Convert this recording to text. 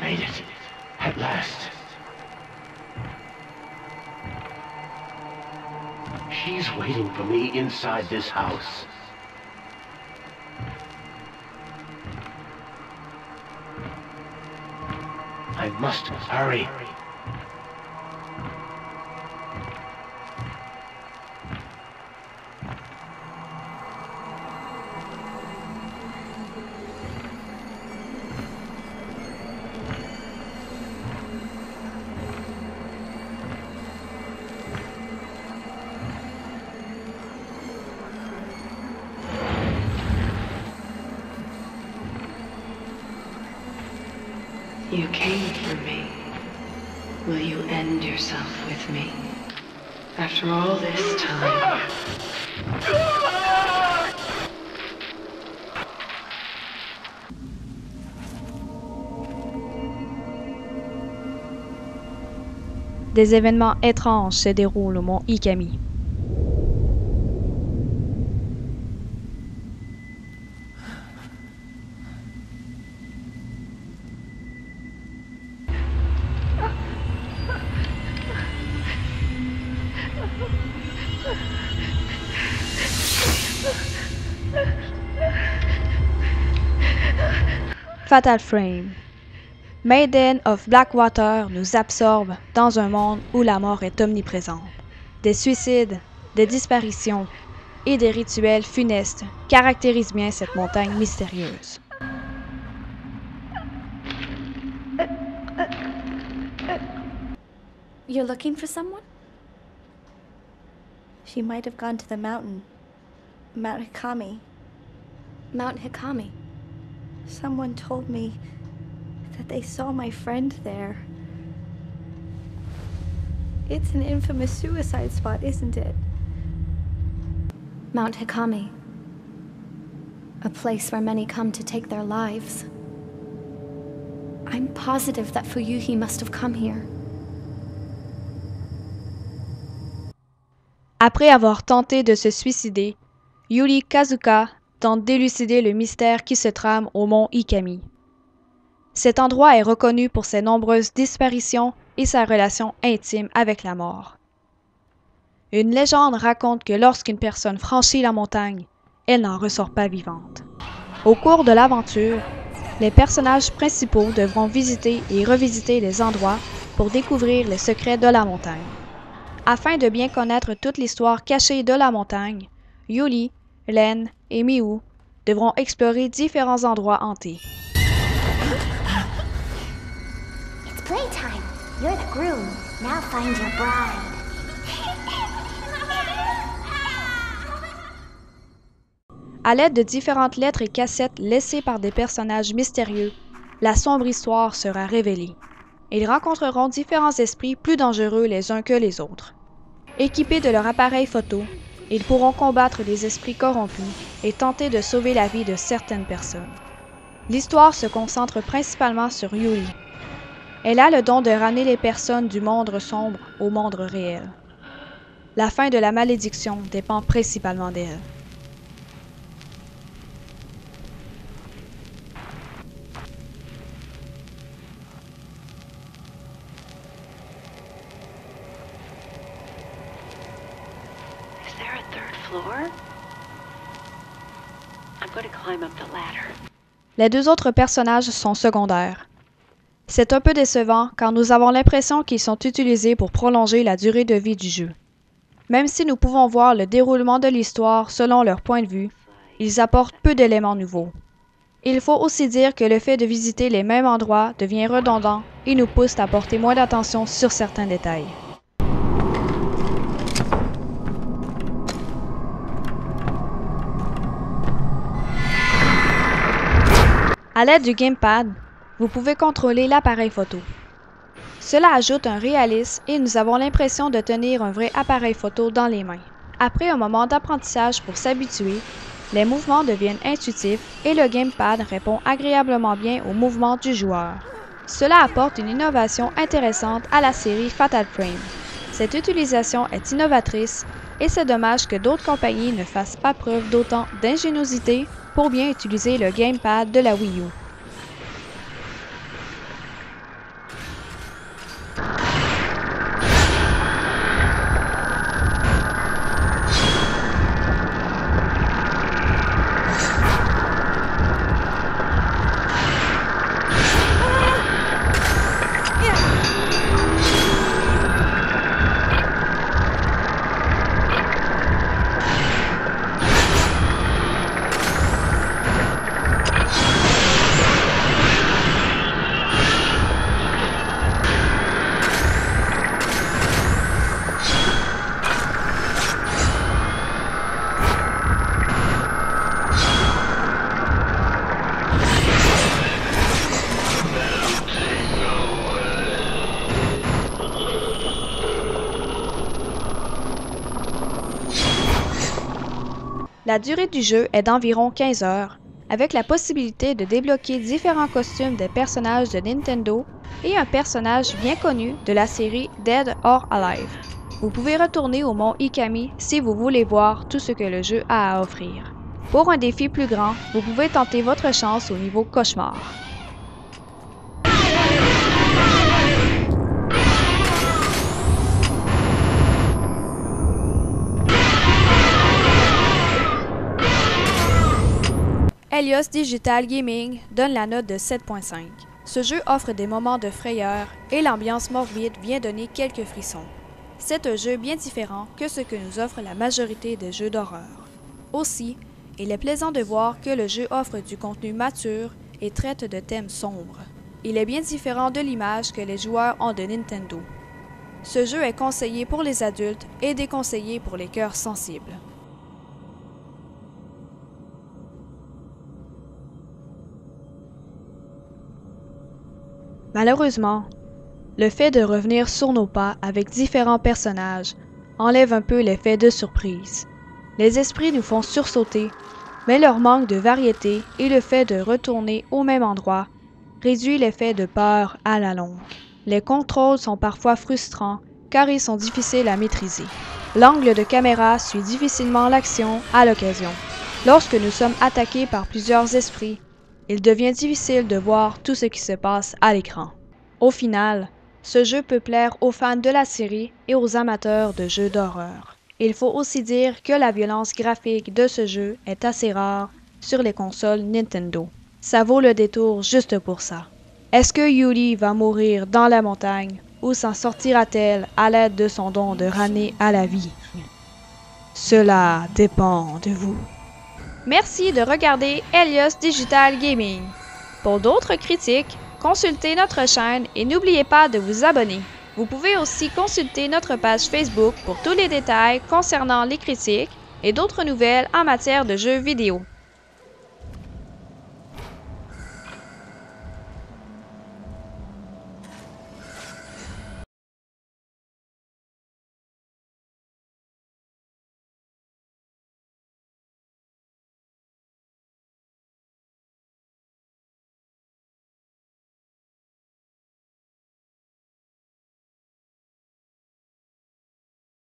Made it. At last. She's waiting for me inside this house. I must hurry. You came for me. Will you end yourself with me? After all this time... Des événements étranges se déroulent au mont Hikami. Fatal Frame. Maiden of Black Water nous absorbe dans un monde où la mort est omniprésente. Des suicides, des disparitions et des rituels funestes caractérisent bien cette montagne mystérieuse. You're looking for someone? She might have gone to the mountain. Mount Hikami. Mount Hikami. Someone told me that they saw my friend there. It's an infamous suicide spot, isn't it? Mount Hikami. A place where many come to take their lives. I'm positive that Fuyuhi must have come here. Après avoir tenté de se suicider, Yuri Kazuka tente d'élucider le mystère qui se trame au mont Hikami. Cet endroit est reconnu pour ses nombreuses disparitions et sa relation intime avec la mort. Une légende raconte que lorsqu'une personne franchit la montagne, elle n'en ressort pas vivante. Au cours de l'aventure, les personnages principaux devront visiter et revisiter les endroits pour découvrir les secrets de la montagne. Afin de bien connaître toute l'histoire cachée de la montagne, Yuri, Lynn et Miou devront explorer différents endroits hantés. It's playtime. You're the groom. Now find your bride. À l'aide de différentes lettres et cassettes laissées par des personnages mystérieux, la sombre histoire sera révélée. Ils rencontreront différents esprits plus dangereux les uns que les autres. Équipés de leur appareil photo, ils pourront combattre les esprits corrompus et tenter de sauver la vie de certaines personnes. L'histoire se concentre principalement sur Yui. Elle a le don de ramener les personnes du monde sombre au monde réel. La fin de la malédiction dépend principalement d'elle. Les deux autres personnages sont secondaires. C'est un peu décevant car nous avons l'impression qu'ils sont utilisés pour prolonger la durée de vie du jeu. Même si nous pouvons voir le déroulement de l'histoire selon leur point de vue, ils apportent peu d'éléments nouveaux. Il faut aussi dire que le fait de visiter les mêmes endroits devient redondant et nous pousse à porter moins d'attention sur certains détails. À l'aide du GamePad, vous pouvez contrôler l'appareil photo. Cela ajoute un réalisme et nous avons l'impression de tenir un vrai appareil photo dans les mains. Après un moment d'apprentissage pour s'habituer, les mouvements deviennent intuitifs et le GamePad répond agréablement bien aux mouvements du joueur. Cela apporte une innovation intéressante à la série Fatal Frame. Cette utilisation est innovatrice et c'est dommage que d'autres compagnies ne fassent pas preuve d'autant d'ingéniosité pour bien utiliser le gamepad de la Wii U. La durée du jeu est d'environ 15 heures, avec la possibilité de débloquer différents costumes des personnages de Nintendo et un personnage bien connu de la série Dead or Alive. Vous pouvez retourner au Mont Hikami si vous voulez voir tout ce que le jeu a à offrir. Pour un défi plus grand, vous pouvez tenter votre chance au niveau Cauchemar. Helios Digital Gaming donne la note de 7.5. Ce jeu offre des moments de frayeur et l'ambiance morbide vient donner quelques frissons. C'est un jeu bien différent que ce que nous offre la majorité des jeux d'horreur. Aussi, il est plaisant de voir que le jeu offre du contenu mature et traite de thèmes sombres. Il est bien différent de l'image que les joueurs ont de Nintendo. Ce jeu est conseillé pour les adultes et déconseillé pour les cœurs sensibles. Malheureusement, le fait de revenir sur nos pas avec différents personnages enlève un peu l'effet de surprise. Les esprits nous font sursauter, mais leur manque de variété et le fait de retourner au même endroit réduit l'effet de peur à la longue. Les contrôles sont parfois frustrants car ils sont difficiles à maîtriser. L'angle de caméra suit difficilement l'action à l'occasion. Lorsque nous sommes attaqués par plusieurs esprits, il devient difficile de voir tout ce qui se passe à l'écran. Au final, ce jeu peut plaire aux fans de la série et aux amateurs de jeux d'horreur. Il faut aussi dire que la violence graphique de ce jeu est assez rare sur les consoles Nintendo. Ça vaut le détour juste pour ça. Est-ce que Yuri va mourir dans la montagne ou s'en sortira-t-elle à l'aide de son don de ramener à la vie? Cela dépend de vous. Merci de regarder Helios Digital Gaming. Pour d'autres critiques, consultez notre chaîne et n'oubliez pas de vous abonner. Vous pouvez aussi consulter notre page Facebook pour tous les détails concernant les critiques et d'autres nouvelles en matière de jeux vidéo.